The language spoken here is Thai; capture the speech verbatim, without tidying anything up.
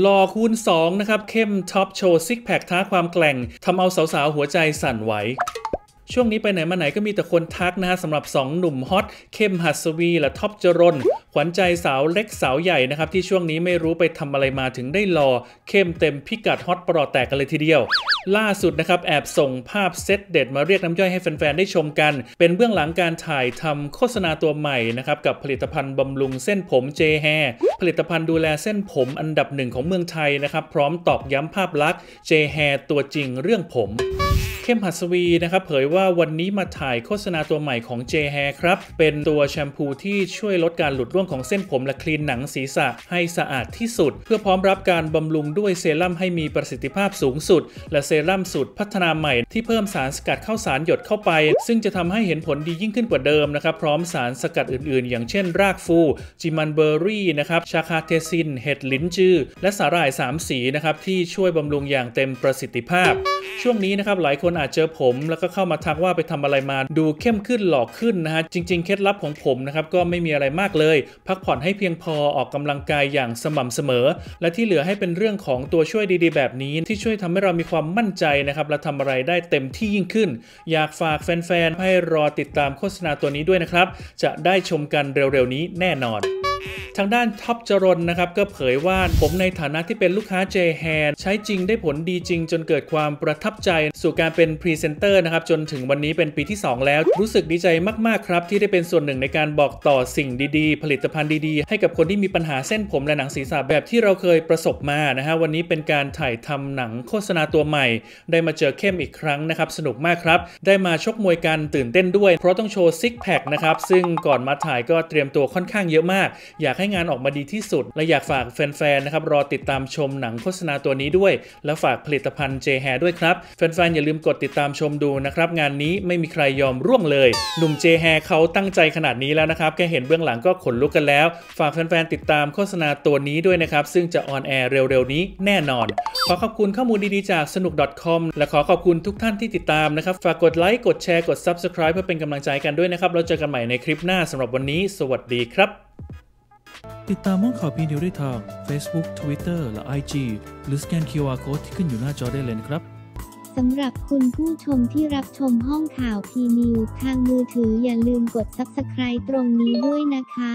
หล่อคูณสองนะครับเข้มท็อปโชว์ซิกแพคท้าความแกร่งทำเอาสาวๆหัวใจสั่นไหวช่วงนี้ไปไหนมาไหนก็มีแต่คนทักนะฮะสำหรับสองหนุ่มฮอตเข้มหัสวีและท็อปจรนขวัญใจสาวเล็กสาวใหญ่นะครับที่ช่วงนี้ไม่รู้ไปทำอะไรมาถึงได้หล่อเข้มเต็มพิกัดฮอตประหลอดแตกกันเลยทีเดียวล่าสุดนะครับแอบส่งภาพเซตเด็ดมาเรียกน้ำย่อยให้แฟนๆได้ชมกันเป็นเบื้องหลังการถ่ายทำโฆษณาตัวใหม่นะครับกับผลิตภัณฑ์บำรุงเส้นผมเจแฮร์ผลิตภัณฑ์ดูแลเส้นผมอันดับหนึ่งของเมืองไทยนะครับพร้อมตอกย้ำภาพลักษณ์เจแฮร์ตัวจริงเรื่องผมเข้มหัสวีนะครับเผยว่าวันนี้มาถ่ายโฆษณาตัวใหม่ของ J Hair ครับเป็นตัวแชมพูที่ช่วยลดการหลุดร่วงของเส้นผมและคลีนหนังศีรษะให้สะอาดที่สุดเพื่อพร้อมรับการบำรุงด้วยเซรั่มให้มีประสิทธิภาพสูงสุดและเซรั่มสูตรพัฒนาใหม่ที่เพิ่มสารสกัดข้าวสารหยดเข้าไปซึ่งจะทำให้เห็นผลดียิ่งขึ้นกว่าเดิมนะครับพร้อมสารสกัดอื่นๆอย่างเช่นรากฟูจิมันเบอร์รี่นะครับชาคาเทซินเห็ดลิ้นจือและสาหร่ายสามสีนะครับที่ช่วยบำรุงอย่างเต็มประสิทธิภาพช่วงนี้นะครับหลายคนอาจเจอผมแล้วก็เข้ามาทักว่าไปทำอะไรมาดูเข้มขึ้นหล่อขึ้นนะฮะจริงๆเคล็ดลับของผมนะครับก็ไม่มีอะไรมากเลยพักผ่อนให้เพียงพอออกกำลังกายอย่างสม่ำเสมอและที่เหลือให้เป็นเรื่องของตัวช่วยดีๆแบบนี้ที่ช่วยทำให้เรามีความมั่นใจนะครับและทำอะไรได้เต็มที่ยิ่งขึ้นอยากฝากแฟนๆให้รอติดตามโฆษณาตัวนี้ด้วยนะครับจะได้ชมกันเร็วๆนี้แน่นอนทางด้านท็อปจรนนะครับก็เผยว่าผมในฐานะที่เป็นลูกค้า J Hair ใช้จริงได้ผลดีจริงจนเกิดความประทับใจสู่การเป็นพรีเซนเตอร์นะครับจนถึงวันนี้เป็นปีที่สองแล้วรู้สึกดีใจมากๆครับที่ได้เป็นส่วนหนึ่งในการบอกต่อสิ่งดีๆผลิตภัณฑ์ดีๆให้กับคนที่มีปัญหาเส้นผมและหนังศีรษะแบบที่เราเคยประสบมานะฮะวันนี้เป็นการถ่ายทำหนังโฆษณาตัวใหม่ได้มาเจอเข้มอีกครั้งนะครับสนุกมากครับได้มาชกมวยกันตื่นเต้นด้วยเพราะต้องโชว์ซิกแพคนะครับซึ่งก่อนมาถ่ายก็เตรียมตัวค่อนข้างเยอะมากอยากให้งานออกมาดีที่สุดและอยากฝากแฟนๆนะครับรอติดตามชมหนังโฆษณาตัวนี้ด้วยและฝากผลิตภัณฑ์ J Hair ด้วยครับแฟนๆอย่าลืมกดติดตามชมดูนะครับงานนี้ไม่มีใครยอมร่วงเลยหนุ่ม J Hair เขาตั้งใจขนาดนี้แล้วนะครับแค่เห็นเบื้องหลังก็ขนลุกกันแล้วฝากแฟนๆติดตามโฆษณาตัวนี้ด้วยนะครับซึ่งจะออนแอร์เร็วๆนี้แน่นอนขอขอบคุณข้อมูลดีๆจากสนุก .com และขอขอบคุณทุกท่านที่ติดตามนะครับฝากกดไลค์กดแชร์กด Subscribe เพื่อเป็นกำลังใจกันด้วยนะครับเราเจอกันใหม่ในคลิปหน้าสำหรับวันนี้สวัสดีครับติดตามห้องข่าวพีเดียวได้ทาง Facebook Twitter และ ไอ จี หรือสแกน คิว อาร์ Code ที่ขึ้นอยู่หน้าจอได้เลยครับสำหรับคุณผู้ชมที่รับชมห้องข่าวพีนิวทางมือถืออย่าลืมกด Subscribe ตรงนี้ด้วยนะคะ